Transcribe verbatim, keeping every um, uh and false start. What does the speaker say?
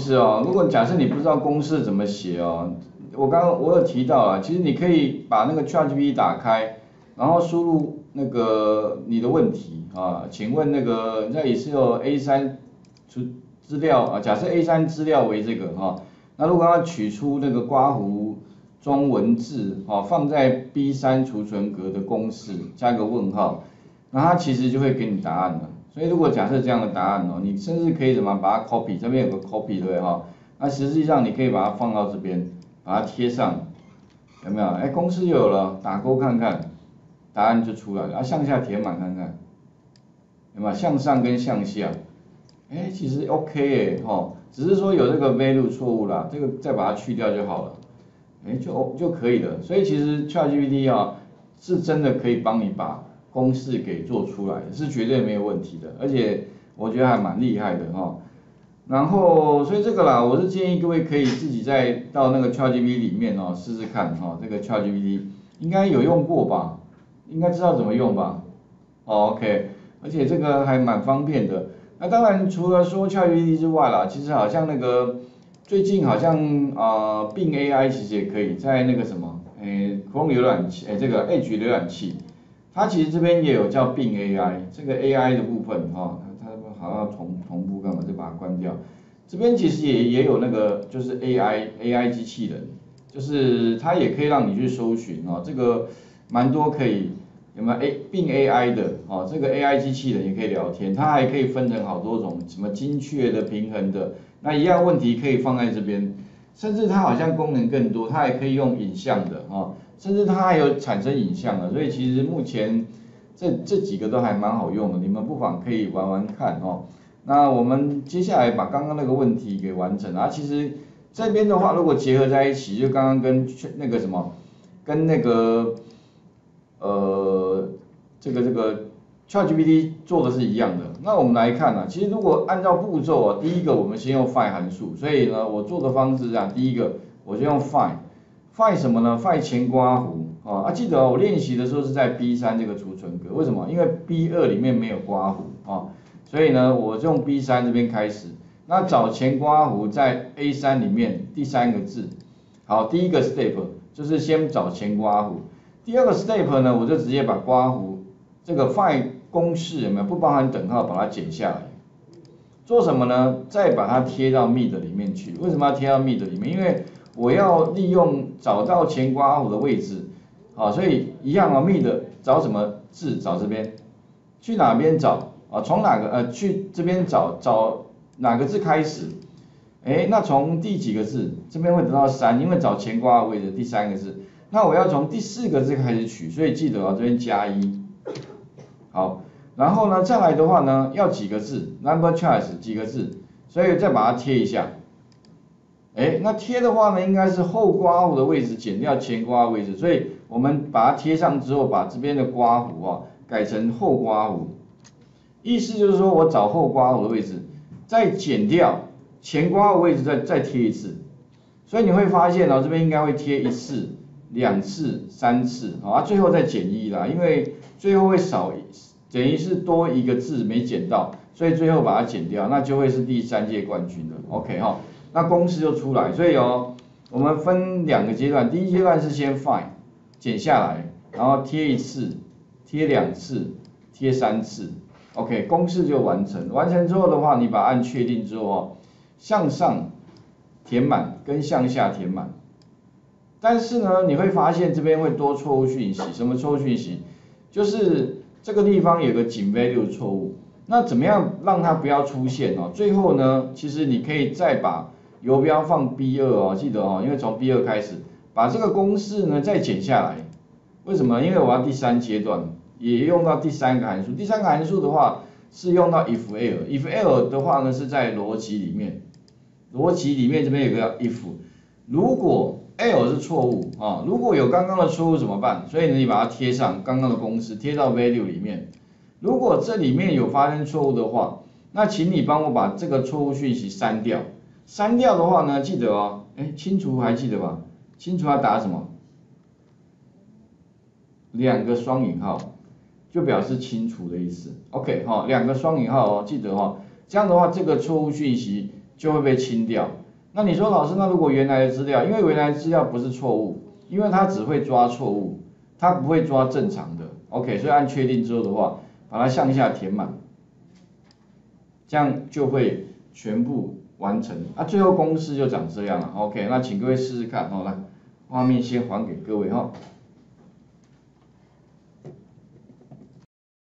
实哦，如果假设你不知道公式怎么写哦，我刚刚我有提到啊，其实你可以把那个 ChatGPT 打开，然后输入那个你的问题啊，请问那个那也是有 A 三 出资料啊，假设 A 三 资料为这个哈、啊，那如果要取出那个刮胡中文字啊，放在 B 三 储存格的公式加个问号，那它其实就会给你答案了。 所以如果假设这样的答案哦，你甚至可以怎么把它 copy， 这边有个 copy 对不对哈？那实际上你可以把它放到这边，把它贴上，有没有？哎，公式又有了，打勾看看，答案就出来了。啊，向下填满看看，有没有？向上跟向下，哎，其实 OK 哎哈，只是说有这个 value 错误啦，这个再把它去掉就好了，哎，就就可以了。所以其实 ChatGPT 啊，是真的可以帮你把 公式给做出来是绝对没有问题的，而且我觉得还蛮厉害的哈。然后所以这个啦，我是建议各位可以自己再到那个 ChatGPT 里面哦试试看哈，这个 ChatGPT 应该有用过吧，应该知道怎么用吧。哦、OK， 而且这个还蛮方便的。那当然除了说 ChatGPT 之外啦，其实好像那个最近好像啊、呃、Bing A I 其实也可以在那个什么，诶 Chrome 浏览器，诶这个 Edge 浏览器。 它其实这边也有叫 Bing A I， 这个 A I 的部分哈、哦，它它好像同同步干嘛，就把它关掉。这边其实也也有那个就是 AI AI 机器人，就是它也可以让你去搜寻哦，这个蛮多可以有没有 A Bing A I 的哦，这个 A I 机器人也可以聊天，它还可以分成好多种，什么精确的、平衡的，那一样问题可以放在这边，甚至它好像功能更多，它还可以用影像的哦。 甚至它还有产生影像的，所以其实目前这这几个都还蛮好用的，你们不妨可以玩玩看哦。那我们接下来把刚刚那个问题给完成啊，其实这边的话如果结合在一起，就刚刚跟那个什么，跟那个呃这个这个 ChatGPT 做的是一样的。那我们来看啊，其实如果按照步骤啊，第一个我们先用 find 函数，所以呢我做的方式啊，第一个我就用 find。 find 什么呢 ？find 前刮胡啊！啊，记得、哦、我练习的时候是在 B 三 这个储存格，为什么？因为 B 二 里面没有刮胡啊，所以呢，我用 B 三 这边开始。那找前刮胡在 A 三 里面第三个字。好，第一个 step 就是先找前刮胡。第二个 step 呢，我就直接把刮胡这个 find 公式有没有不包含等号，把它剪下来。做什么呢？再把它贴到 M I D 里面去。为什么要贴到 M I D 里面？因为 我要利用找到前刮胡的位置，啊，所以一样啊 ，M I D 找什么字？找这边，去哪边找啊？从哪个呃去这边找找哪个字开始？哎，那从第几个字？这边会得到三，因为找前刮胡位置第三个字。那我要从第四个字开始取，所以记得啊，这边加一。好，然后呢，再来的话呢，要几个字 ？Number choice 几个字？所以再把它贴一下。 哎，那贴的话呢，应该是后刮胡的位置减掉前刮胡位置，所以我们把它贴上之后，把这边的刮胡啊改成后刮胡，意思就是说我找后刮胡的位置，再减掉前刮胡位置再，再再贴一次。所以你会发现哦，这边应该会贴一次、两次、三次啊，最后再减一啦，因为最后会少，等于是多一个字没减到，所以最后把它减掉，那就会是第三届冠军了。OK 哈。 那公式就出来，所以哦，我们分两个阶段，第一阶段是先 find 剪下来，然后贴一次，贴两次，贴三次 ，OK， 公式就完成。完成之后的话，你把按确定之后哦，向上填满跟向下填满。但是呢，你会发现这边会多错误讯息，什么错误讯息？就是这个地方有个井 value 错误。那怎么样让它不要出现哦？最后呢，其实你可以再把 游标放 B 二 哦，记得哦，因为从 B 二 开始，把这个公式呢再剪下来。为什么？因为我要第三阶段，也用到第三个函数。第三个函数的话是用到 IFERROR，IFERROR 的话呢是在逻辑里面，逻辑里面这边有个 if， 如果 error 是错误啊，如果有刚刚的错误怎么办？所以呢，你把它贴上刚刚的公式，贴到 value 里面。如果这里面有发生错误的话，那请你帮我把这个错误讯息删掉。 删掉的话呢，记得哦，哎，清除还记得吧？清除要打什么？两个双引号，就表示清除的意思。OK 哈、哦，两个双引号哦，记得哈、哦。这样的话，这个错误讯息就会被清掉。那你说老师，那如果原来的资料，因为原来的资料不是错误，因为它只会抓错误，它不会抓正常的。OK， 所以按确定之后的话，把它向下填满，这样就会全部完成。啊，最后公式就长这样了。OK， 那请各位试试看，好了，画面先还给各位哈。